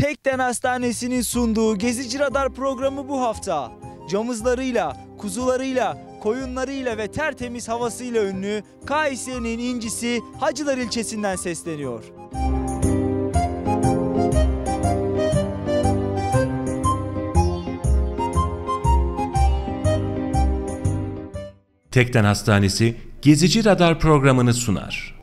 Tekden Hastanesi'nin sunduğu Gezici Radar programı bu hafta camızlarıyla, kuzularıyla, koyunlarıyla ve tertemiz havasıyla ünlü Kayseri'nin incisi Hacılar ilçesinden sesleniyor. Tekden Hastanesi Gezici Radar programını sunar.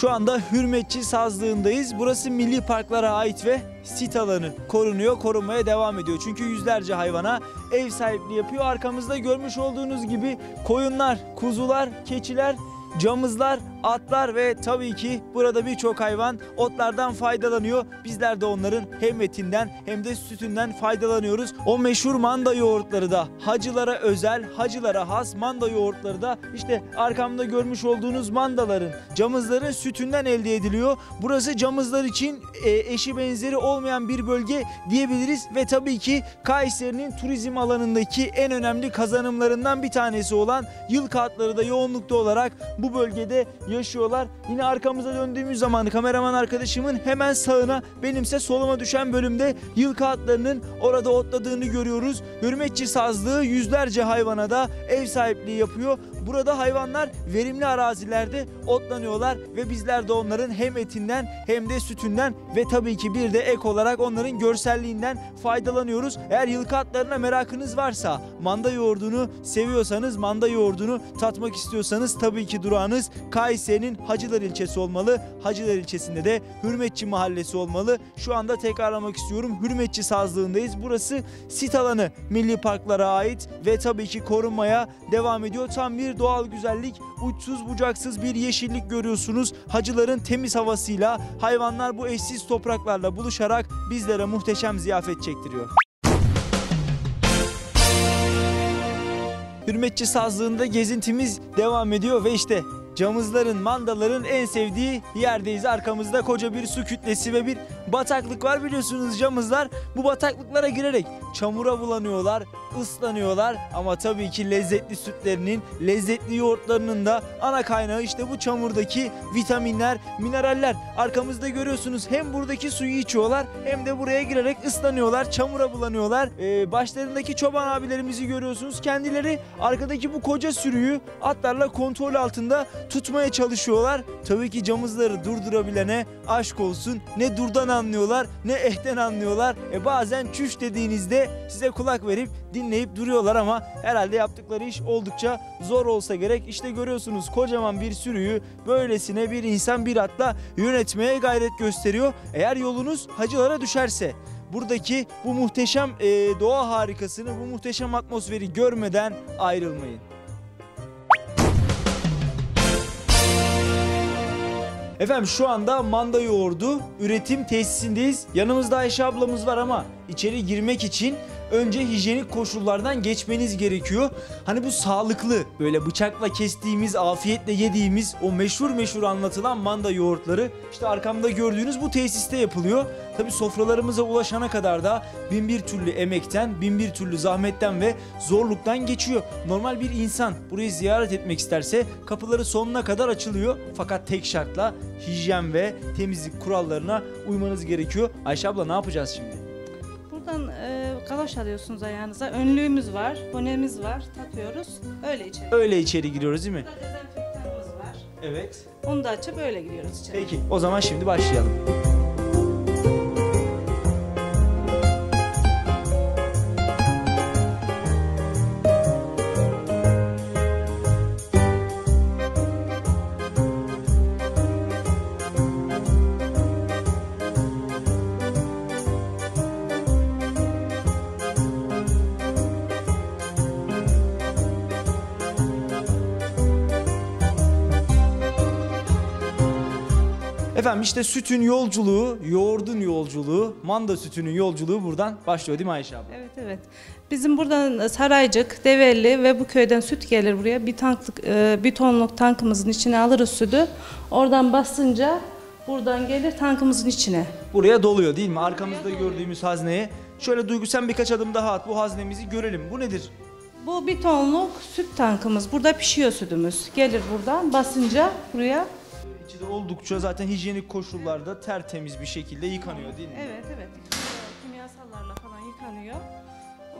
Şu anda Hürmetçi Sazlığı'ndayız. Burası milli parklara ait ve sit alanı, korunuyor, korunmaya devam ediyor. Çünkü yüzlerce hayvana ev sahipliği yapıyor. Arkamızda görmüş olduğunuz gibi koyunlar, kuzular, keçiler, camızlar, atlar ve tabii ki burada birçok hayvan otlardan faydalanıyor. Bizler de onların hem etinden hem de sütünden faydalanıyoruz. O meşhur manda yoğurtları da, hacılara özel, hacılara has manda yoğurtları da işte arkamda görmüş olduğunuz mandaların, camızların sütünden elde ediliyor. Burası camızlar için eşi benzeri olmayan bir bölge diyebiliriz ve tabii ki Kayseri'nin turizm alanındaki en önemli kazanımlarından bir tanesi olan yılkı atları da yoğunlukta olarak bu bölgede yaşıyorlar. Yine arkamıza döndüğümüz zaman kameraman arkadaşımın hemen sağına, benimse soluma düşen bölümde yılkı atlarının orada otladığını görüyoruz. Hürmetçi Sazlığı yüzlerce hayvana da ev sahipliği yapıyor. Burada hayvanlar verimli arazilerde otlanıyorlar ve bizler de onların hem etinden hem de sütünden ve tabii ki bir de ek olarak onların görselliğinden faydalanıyoruz. Eğer yılkı atlarına merakınız varsa, manda yoğurdunu seviyorsanız, manda yoğurdunu tatmak istiyorsanız tabii ki durağınız Kayseri'nin Hacılar ilçesi olmalı. Hacılar ilçesinde de Hürmetçi mahallesi olmalı. Şu anda tekrarlamak istiyorum. Hürmetçi Sazlığı'ndayız. Burası sit alanı, milli parklara ait ve tabii ki korunmaya devam ediyor. Tam bir doğal güzellik, uçsuz bucaksız bir yeşillik görüyorsunuz. Hacıların temiz havasıyla hayvanlar bu eşsiz topraklarla buluşarak bizlere muhteşem ziyafet çektiriyor. Hürmetçi Sazlığı'nda gezintimiz devam ediyor ve işte camızların, mandaların en sevdiği yerdeyiz. Arkamızda koca bir su kütlesi ve bir bataklık var. Biliyorsunuz camızlar bu bataklıklara girerek çamura bulanıyorlar, ıslanıyorlar. Ama tabii ki lezzetli sütlerinin, lezzetli yoğurtlarının da ana kaynağı işte bu çamurdaki vitaminler, mineraller. Arkamızda görüyorsunuz hem buradaki suyu içiyorlar hem de buraya girerek ıslanıyorlar, çamura bulanıyorlar. Başlarındaki çoban abilerimizi görüyorsunuz. Kendileri arkadaki bu koca sürüyü atlarla kontrol altında tutmaya çalışıyorlar. Tabii ki camızları durdurabilene aşk olsun. Ne durdan anlıyorlar, ne ehten anlıyorlar. Bazen çüş dediğinizde size kulak verip dinleyip duruyorlar ama herhalde yaptıkları iş oldukça zor olsa gerek. İşte görüyorsunuz kocaman bir sürüyü böylesine bir insan bir atla yönetmeye gayret gösteriyor. Eğer yolunuz hacılara düşerse, buradaki bu muhteşem doğa harikasını, bu muhteşem atmosferi görmeden ayrılmayın. Efendim şu anda manda yoğurdu üretim tesisindeyiz. Yanımızda Ayşe ablamız var ama içeri girmek için önce hijyenik koşullardan geçmeniz gerekiyor. Hani bu sağlıklı, böyle bıçakla kestiğimiz, afiyetle yediğimiz o meşhur anlatılan manda yoğurtları işte arkamda gördüğünüz bu tesiste yapılıyor. Tabii sofralarımıza ulaşana kadar da bin bir türlü emekten, bin bir türlü zahmetten ve zorluktan geçiyor. Normal bir insan burayı ziyaret etmek isterse kapıları sonuna kadar açılıyor. Fakat tek şartla hijyen ve temizlik kurallarına uymanız gerekiyor. Ayşe abla ne yapacağız şimdi? Buradan kalaş alıyorsunuz ayağınıza. Önlüğümüz var, bonemiz var. Takıyoruz. Öyle içeri. Öyle içeri giriyoruz değil mi? Burada dezenfektanımız var. Evet. Onu da açıp öyle giriyoruz içeri. Peki, o zaman şimdi başlayalım. Efendim işte sütün yolculuğu, yoğurdun yolculuğu, manda sütünün yolculuğu buradan başlıyor değil mi Ayşe abla? Evet evet. Bizim buradan Saraycık, Develi ve bu köyden süt gelir buraya. Bir tonluk tankımızın içine alırız sütü. Oradan basınca buradan gelir tankımızın içine. Buraya doluyor değil mi? Arkamızda gördüğümüz hazneye. Şöyle Duygu sen birkaç adım daha at. Bu haznemizi görelim. Bu nedir? Bu bir tonluk süt tankımız. Burada pişiyor sütümüz. Gelir buradan basınca buraya. İçi de oldukça zaten hijyenik koşullarda tertemiz bir şekilde yıkanıyor değil mi? Evet, evet. Kimyasallarla falan yıkanıyor.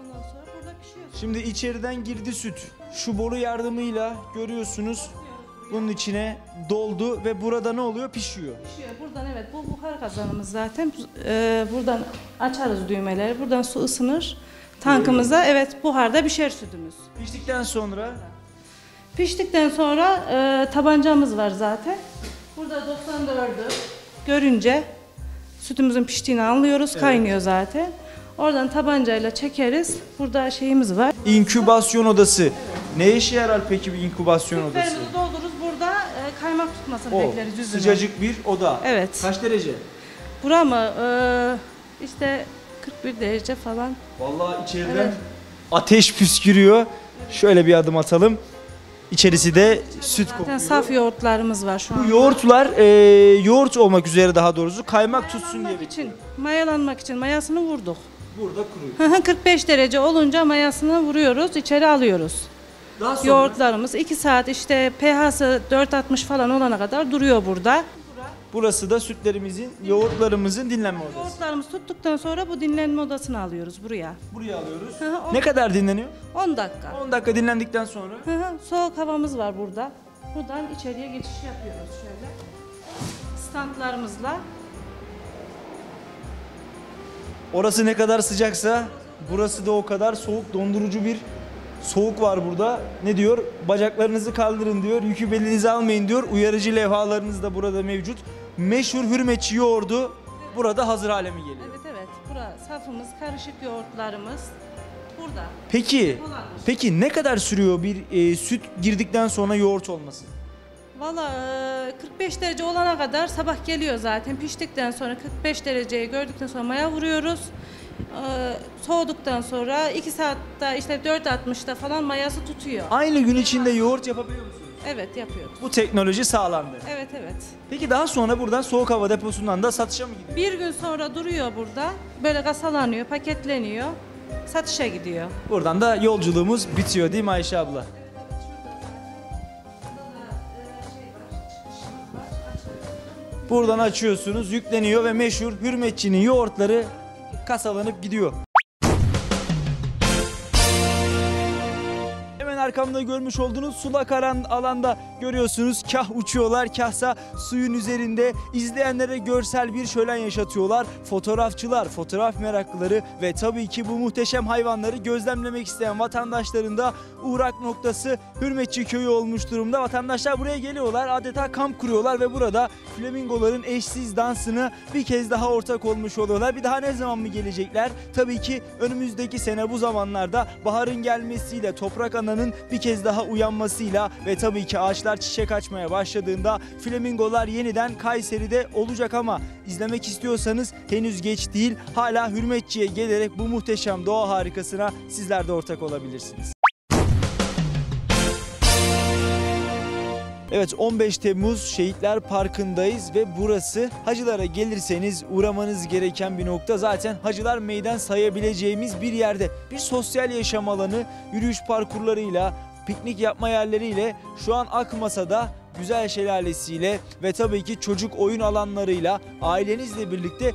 Ondan sonra burada pişiyor. Şimdi içeriden girdi süt. Şu boru yardımıyla görüyorsunuz. Bunun içine doldu ve burada ne oluyor? Pişiyor. Pişiyor. Buradan evet, bu buhar kazanımız zaten. Buradan açarız düğmeleri. Buradan su ısınır. Tankımıza evet buharda pişer sütümüz. Piştikten sonra? Piştikten sonra tabancamız var zaten. Burada 94'ü görünce sütümüzün piştiğini anlıyoruz. Evet. Kaynıyor zaten. Oradan tabancayla çekeriz. Burada şeyimiz var. İnkübasyon odası. Evet. Ne işe yarar peki bir inkübasyon odası? Sütlerimizi doldururuz. Burada kaymak tutmasını bekleriz yüzüne. Sıcacık bir oda. Evet. Kaç derece? Bura mı? İşte 41 derece falan. Vallahi içeriden evet. Ateş püskürüyor. Evet. Şöyle bir adım atalım. İçerisi de içeride süt kokuyor. Zaten saf yoğurtlarımız var şu an. Bu yoğurtlar yoğurt olmak üzere daha doğrusu kaymak tutsun diye için. Mayalanmak için mayasını vurduk. Burada kuruyor. 45 derece olunca mayasını vuruyoruz, içeri alıyoruz. Daha sonra yoğurtlarımız 2 saat işte pH'sı 4.60 falan olana kadar duruyor burada. Burası da sütlerimizin, yoğurtlarımızın dinlenme odası. Yoğurtlarımızı tuttuktan sonra bu dinlenme odasını alıyoruz buraya. Buraya alıyoruz. Ne kadar dinleniyor? 10 dakika. 10 dakika dinlendikten sonra? Soğuk havamız var burada. Buradan içeriye geçiş yapıyoruz şöyle. Standlarımızla. Orası ne kadar sıcaksa burası da o kadar soğuk, dondurucu bir soğuk var burada. Ne diyor? Bacaklarınızı kaldırın diyor, yükü belinize almayın diyor. Uyarıcı levhalarınız da burada mevcut. Meşhur Hürmetçi yoğurdu evet. Burada hazır hale mi geliyor? Evet evet, burada safımız, karışık yoğurtlarımız burada. Peki ne kadar sürüyor bir süt girdikten sonra yoğurt olması? Valla 45 derece olana kadar sabah geliyor zaten. Piştikten sonra 45 dereceyi gördükten sonra maya vuruyoruz. Soğuduktan sonra 2 saatte işte 4.60'da falan mayası tutuyor. Aynı gün içinde yoğurt yapabiliyor musunuz? Evet yapıyoruz. Bu teknoloji sağlandı. Evet evet. Peki daha sonra buradan soğuk hava deposundan da satışa mı gidiyor? Bir gün sonra duruyor burada. Böyle kasalanıyor, paketleniyor. Satışa gidiyor. Buradan da yolculuğumuz bitiyor değil mi Ayşe abla? Buradan açıyorsunuz, yükleniyor ve meşhur Hürmetçi'nin yoğurtları kasalanıp gidiyor. Hemen arkamda görmüş olduğunuz sulak alanda görüyorsunuz. Kah uçuyorlar, kahsa suyun üzerinde izleyenlere görsel bir şölen yaşatıyorlar. Fotoğrafçılar, fotoğraf meraklıları ve tabii ki bu muhteşem hayvanları gözlemlemek isteyen vatandaşların da uğrak noktası Hürmetçi Köyü olmuş durumda. Vatandaşlar buraya geliyorlar, adeta kamp kuruyorlar ve burada flamingoların eşsiz dansını bir kez daha ortak olmuş oluyorlar. Bir daha ne zaman mı gelecekler? Tabii ki önümüzdeki sene bu zamanlarda baharın gelmesiyle, toprak ananın bir kez daha uyanmasıyla ve tabii ki ağaçlar çiçek açmaya başladığında flamingolar yeniden Kayseri'de olacak ama izlemek istiyorsanız henüz geç değil. Hala Hürmetçi'ye gelerek bu muhteşem doğa harikasına sizler de ortak olabilirsiniz. Evet 15 Temmuz Şehitler Parkı'ndayız ve burası hacılara gelirseniz uğramanız gereken bir nokta. Zaten hacılar meydan sayabileceğimiz bir yerde bir sosyal yaşam alanı yürüyüş parkurlarıyla piknik yapma yerleriyle şu an akmasa da güzel şelalesiyle ve tabii ki çocuk oyun alanlarıyla ailenizle birlikte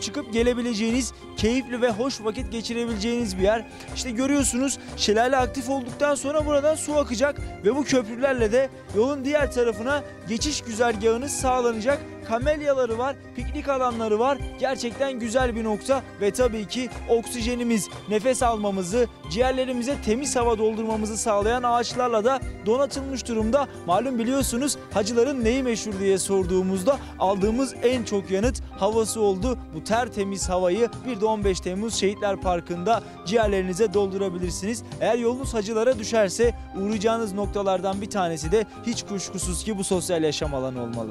çıkıp gelebileceğiniz, keyifli ve hoş vakit geçirebileceğiniz bir yer. İşte görüyorsunuz şelale aktif olduktan sonra buradan su akacak ve bu köprülerle de yolun diğer tarafına geçiş güzergahınız sağlanacak. Kamelyaları var, piknik alanları var. Gerçekten güzel bir nokta ve tabii ki oksijenimiz, nefes almamızı, ciğerlerimize temiz hava doldurmamızı sağlayan ağaçlarla da donatılmış durumda. Malum biliyorsunuz hacıların neyi meşhur diye sorduğumuzda aldığımız en çok yanıt havası oldu. Bu tertemiz havayı bir de 15 Temmuz Şehitler Parkı'nda ciğerlerinize doldurabilirsiniz. Eğer yolunuz hacılara düşerse uğrayacağınız noktalardan bir tanesi de hiç kuşkusuz ki bu sosyal yaşam alanı olmalı.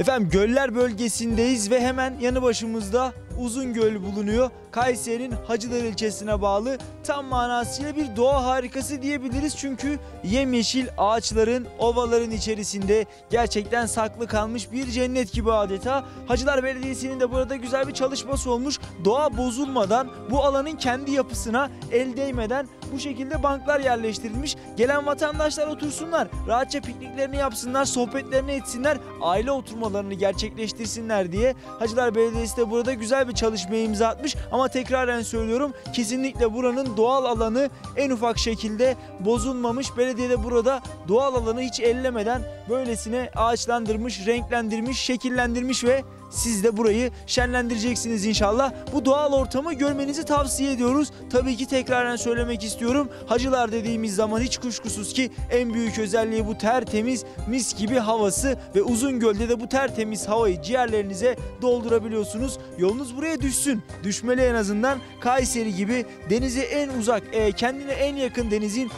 Efendim göller bölgesindeyiz ve hemen yanı başımızda Uzungöl bulunuyor. Kayseri'nin Hacılar ilçesine bağlı, tam manasıyla bir doğa harikası diyebiliriz. Çünkü yemyeşil ağaçların, ovaların içerisinde gerçekten saklı kalmış bir cennet gibi adeta. Hacılar Belediyesi'nin de burada güzel bir çalışması olmuş. Doğa bozulmadan, bu alanın kendi yapısına el değmeden bu şekilde banklar yerleştirilmiş. Gelen vatandaşlar otursunlar, rahatça pikniklerini yapsınlar, sohbetlerini etsinler, aile oturmalarını gerçekleştirsinler diye Hacılar Belediyesi de burada güzel bir çalışmaya imza atmış. Ama tekraren söylüyorum, kesinlikle buranın doğal alanı en ufak şekilde bozulmamış. Belediye de burada doğal alanı hiç ellemeden böylesine ağaçlandırmış, renklendirmiş, şekillendirmiş ve siz de burayı şenlendireceksiniz inşallah. Bu doğal ortamı görmenizi tavsiye ediyoruz. Tabii ki tekraren söylemek istiyorum. Hacılar dediğimiz zaman hiç kuşkusuz ki en büyük özelliği bu tertemiz, mis gibi havası ve Uzungöl'de de bu tertemiz havayı ciğerlerinize doldurabiliyorsunuz. Yolunuz buraya düşsün. Düşmeli en azından. Kayseri gibi denize en uzak, kendine en yakın denizin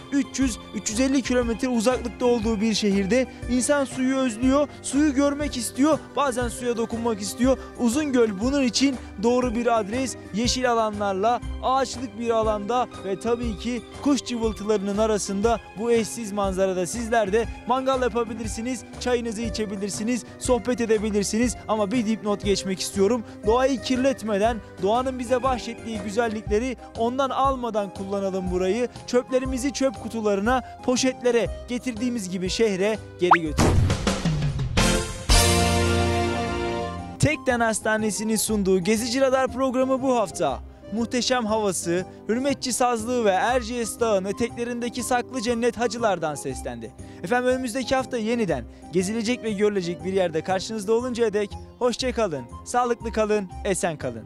300-350 kilometre uzaklıkta olduğu bir şehirde insan suyu özlüyor, suyu görmek istiyor, bazen suya dokunmak istiyor. Uzungöl bunun için doğru bir adres. Yeşil alanlarla, ağaçlık bir alanda ve tabii ki kuş cıvıltılarının arasında bu eşsiz manzarada sizler de mangal yapabilirsiniz, çayınızı içebilirsiniz, sohbet edebilirsiniz. Ama bir dipnot geçmek istiyorum. Doğayı kirletmeden, doğanın bize bahşettiği güzellikleri ondan almadan kullanalım burayı. Çöplerimizi çöp kutularına, poşetlere getirdiğimiz gibi şehre geri götürelim. Tekden Hastanesi'nin sunduğu Gezici Radar programı bu hafta muhteşem havası, Hürmetçi Sazlığı ve Erciyes Dağı'nın eteklerindeki saklı cennet Hacılar'dan seslendi. Efendim, önümüzdeki hafta yeniden gezilecek ve görülecek bir yerde karşınızda oluncaya dek hoşça kalın, sağlıklı kalın, esen kalın.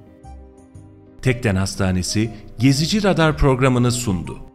Tekden Hastanesi Gezici Radar programını sundu.